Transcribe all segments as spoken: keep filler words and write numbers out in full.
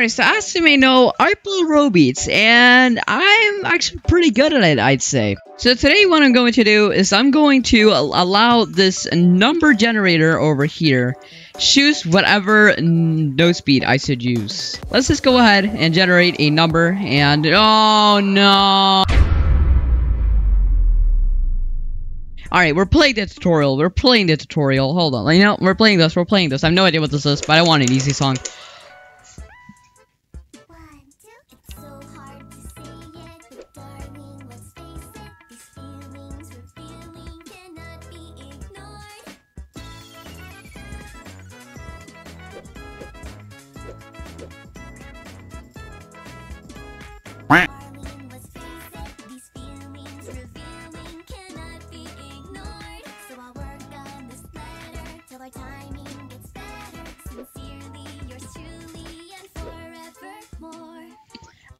artist, as you may know, I play RoBeats, and I'm actually pretty good at it, I'd say. So today what I'm going to do is I'm going to allow this number generator over here choose whatever node speed I should use. Let's just go ahead and generate a number, and oh no! Alright, we're playing the tutorial, we're playing the tutorial, hold on, you know, we're playing this, we're playing this, I have no idea what this is, but I want an easy song.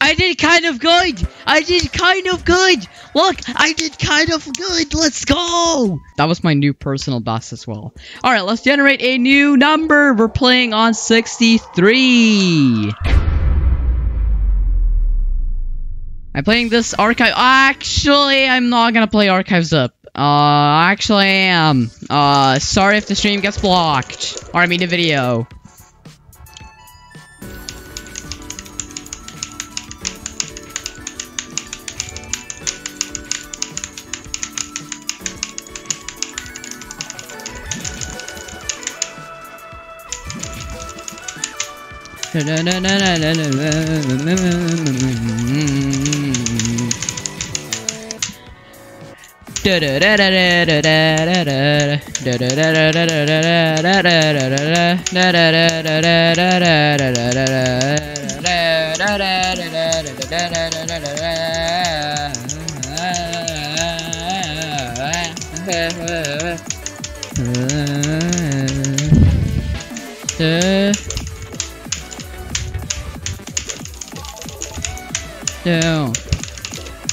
I did kind of good! I did kind of good! Look, I did kind of good! Let's go! That was my new personal best as well. Alright, let's generate a new number! We're playing on sixty-three! I'm playing this archive- Actually, I'm not gonna play Archives Up. Uh, actually I am. Uh, sorry if the stream gets blocked. Or I mean the video. Down,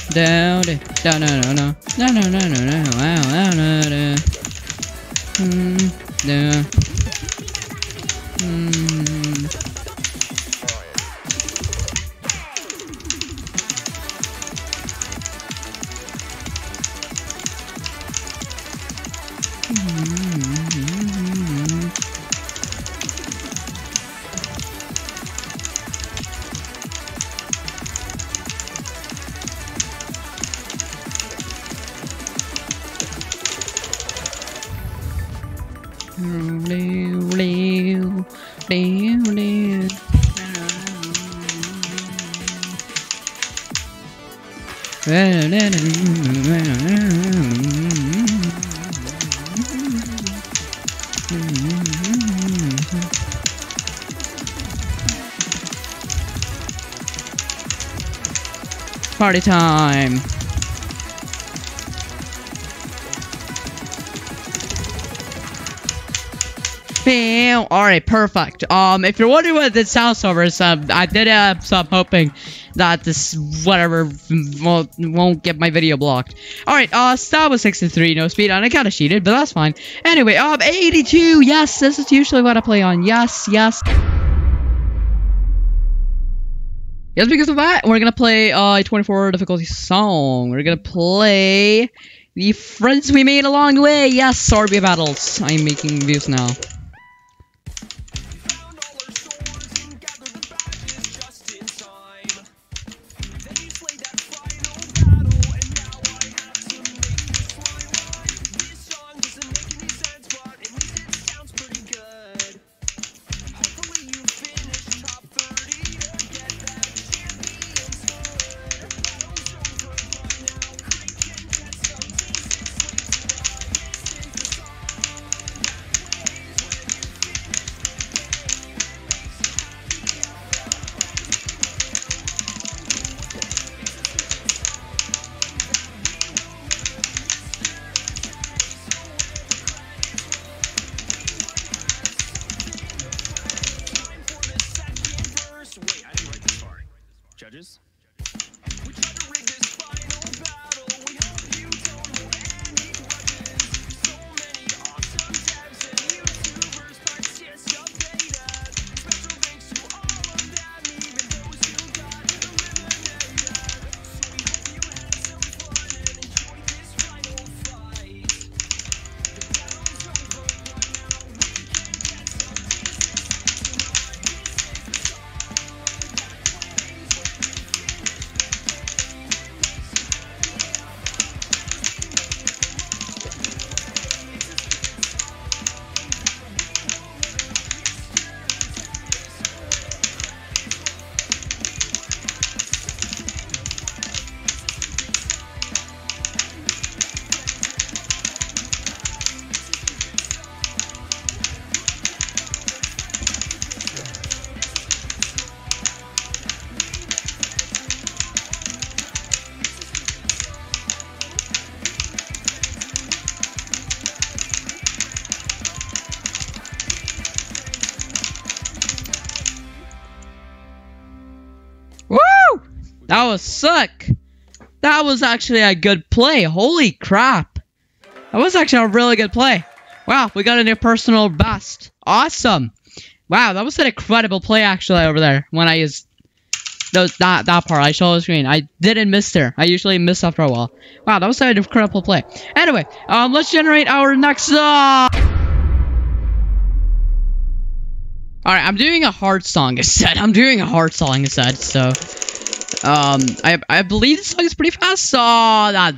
down, down, no, no, no, no, no, no, no, no, no, no, no, mm, down, mm. Party time. Bam! Alright, perfect. Um, if you're wondering what this sounds over is, um, I did uh, so I'm hoping that this, whatever, won't, won't get my video blocked. Alright, uh, start with sixty-three, no speed on. I kinda cheated, but that's fine. Anyway, um, eighty-two, yes, this is usually what I play on. Yes, yes. Yes, because of that, we're gonna play uh, a twenty-four difficulty song. We're gonna play the friends we made along the way. Yes, sorry about adults. I'm making views now. Judges? We try to rig this final battle. We hope you don't win. So many awesome devs and YouTubers, parts of beta. Special thanks to all of them. That was sick. That was actually a good play. Holy crap. That was actually a really good play. Wow, we got a new personal best. Awesome. Wow, that was an incredible play actually over there when I used those, that, that part. I saw the screen. I didn't miss there. I usually miss after a while. Wow, that was an incredible play. Anyway, um, let's generate our next... Uh Alright, I'm doing a hard song instead. I'm doing a hard song instead, so... Um, I, I believe this song is pretty fast, so... That...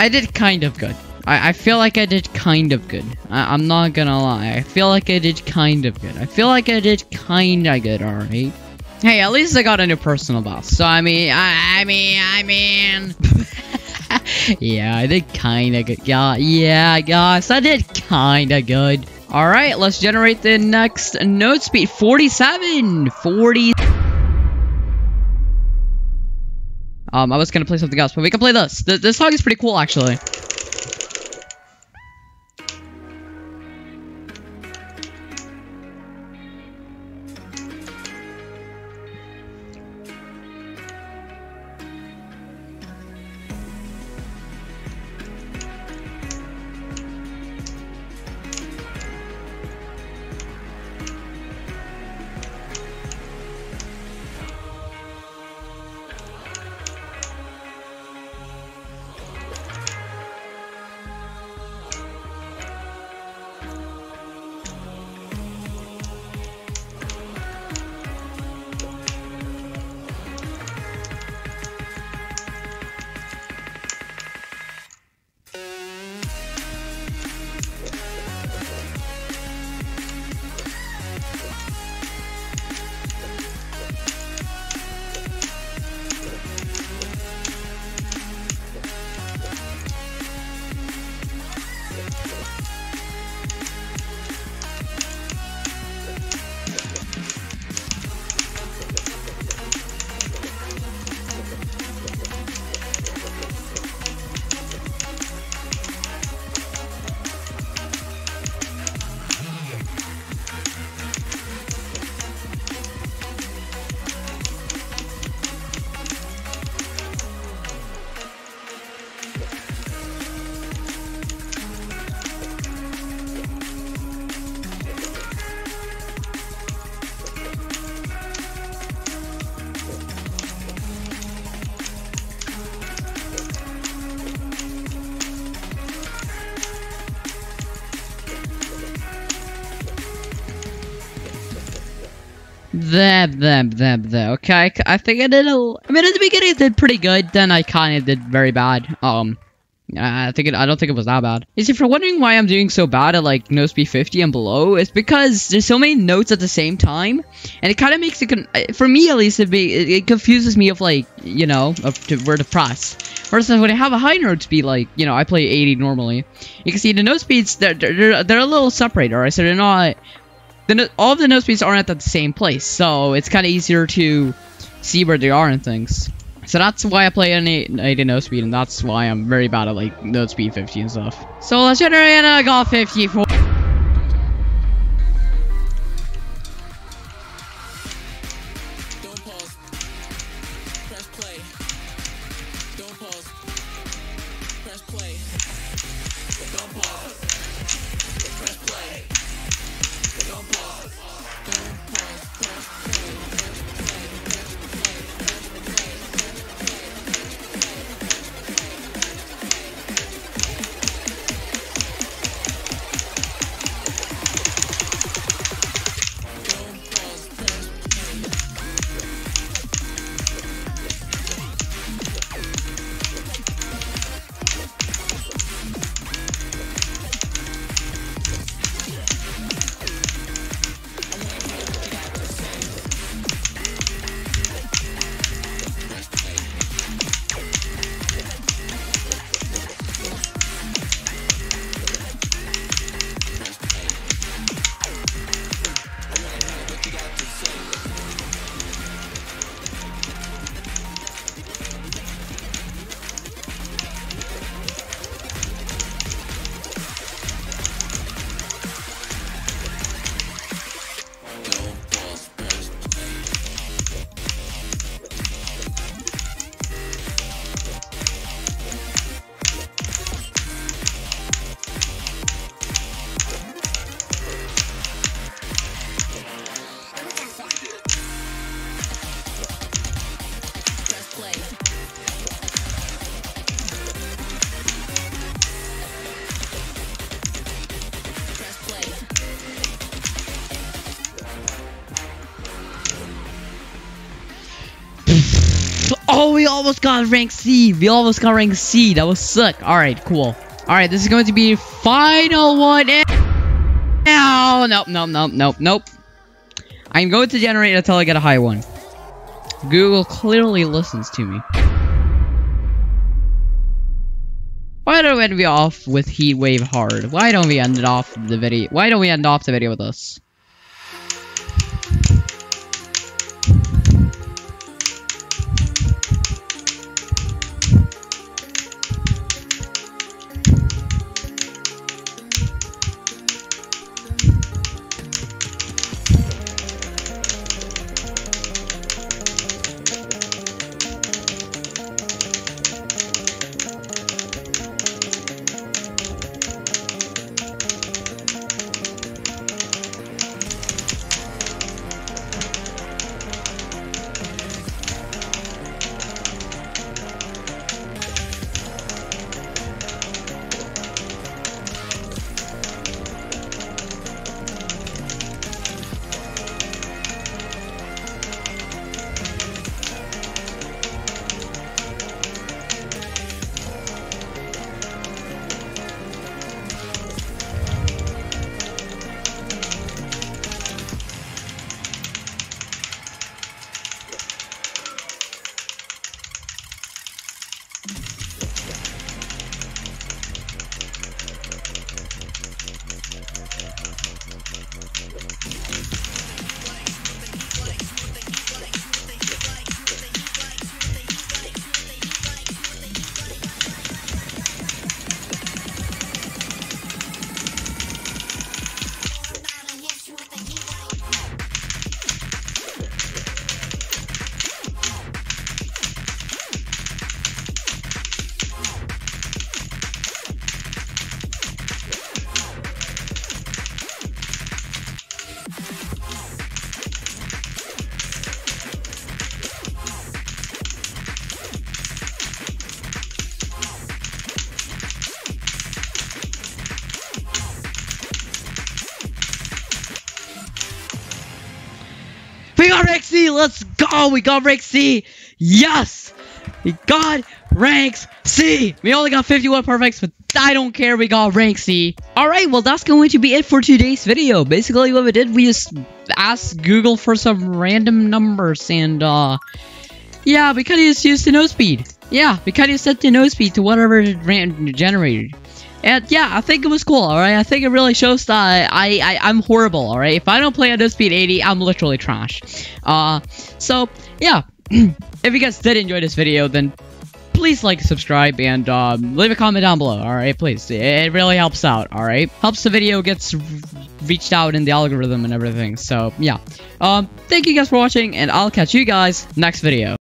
I did kind of good. I, I feel like I did kind of good. I, I'm not gonna lie. I feel like I did kind of good. I feel like I did kinda good, alright? Hey, at least I got a new personal boss. So, I mean, I, I mean, I mean... yeah, I did kinda good. Yeah, yeah, guys, I did kinda good. Alright, let's generate the next note speed. forty-seven! forty... Um, I was gonna play something else, but we can play this. Th this song is pretty cool, actually. There, there, there, there. Okay, I think I did a. I mean, at the beginning, I did pretty good. Then I kind of did very bad. Um, I think it, I don't think it was that bad. You see, if you're wondering why I'm doing so bad at like note speed fifty and below, it's because there's so many notes at the same time, and it kind of makes it. Con for me, at least, it be it, it confuses me of like you know of to where to press. Whereas when I have a high note speed, like you know, I play eighty normally. You can see the note speeds they're they're, they're a little separate, alright? So they're not. The no all of the note speeds aren't at the same place, so it's kind of easier to see where they are and things. So that's why I play an eighty note speed, and that's why I'm very bad at like note speed fifty and stuff. So let's generate, and I got fifty-four. Don't pause. Press play. Don't pause. Press play. Don't pause. Press play. Don't pause. Don't pause. Oh, we almost got rank C. We almost got rank C. That was sick. All right, cool. All right, this is going to be final one. Now, nope, nope, nope, nope, nope. I'm going to generate until I get a high one. Google clearly listens to me. Why don't we end off with Heatwave Hard? Why don't we end it off the video? Why don't we end off the video with this? Rank C! Let's go! We got Rank C! Yes! We got Rank C! We only got fifty-one perfects, but I don't care. We got Rank C. Alright, well that's going to be it for today's video. Basically what we did, we just asked Google for some random numbers and uh... yeah, we kinda just used the node speed. Yeah, we kinda set the node speed to whatever it ran generated. And yeah, I think it was cool, alright? I think it really shows that I, I, I'm horrible, alright? If I don't play at node speed eighty, I'm literally trash. Uh, so, yeah. If you guys did enjoy this video, then please like, subscribe, and um, leave a comment down below, alright? Please. It really helps out, alright? Helps the video gets reached out in the algorithm and everything. So, yeah. Um, thank you guys for watching, and I'll catch you guys next video.